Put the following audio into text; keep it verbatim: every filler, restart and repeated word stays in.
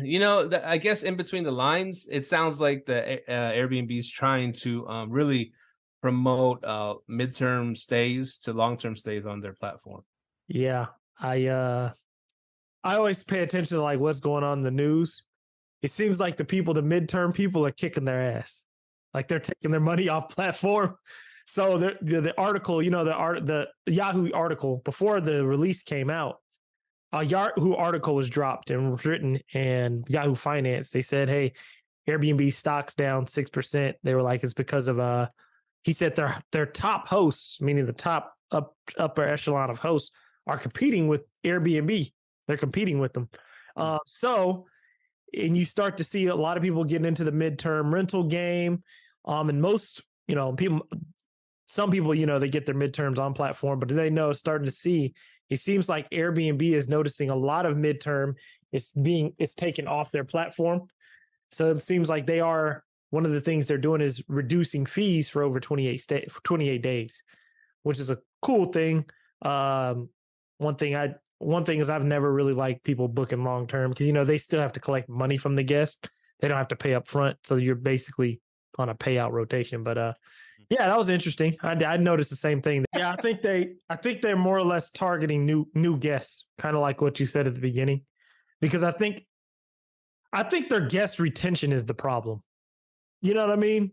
You know, the, I guess in between the lines, it sounds like the uh, Airbnb is trying to um, really promote uh, midterm stays to long-term stays on their platform. Yeah, I uh, I always pay attention to like what's going on in the news. It seems like the people, the midterm people, are kicking their ass. Like they're taking their money off platform. So the the, the article, you know, the art, the Yahoo article before the release came out, a Yahoo article was dropped and was written in Yahoo Finance. They said, "Hey, Airbnb stocks down six percent." They were like, "It's because of uh," he said their their top hosts, meaning the top up, upper echelon of hosts, are competing with Airbnb. They're competing with them. Uh, so, and you start to see a lot of people getting into the midterm rental game, um, and most, you know, people. Some people, you know, they get their midterms on platform, but they know, starting to see, it seems like Airbnb is noticing a lot of midterm is being, it's taken off their platform. So it seems like they are, one of the things they're doing is reducing fees for over twenty-eight days, which is a cool thing. Um, one thing I, one thing is I've never really liked people booking long-term because, you know, they still have to collect money from the guest. They don't have to pay up front. So you're basically on a payout rotation, but, uh, yeah, that was interesting. I, I noticed the same thing. Yeah, I think they, I think they're more or less targeting new new guests, kind of like what you said at the beginning, because I think, I think their guest retention is the problem. You know what I mean?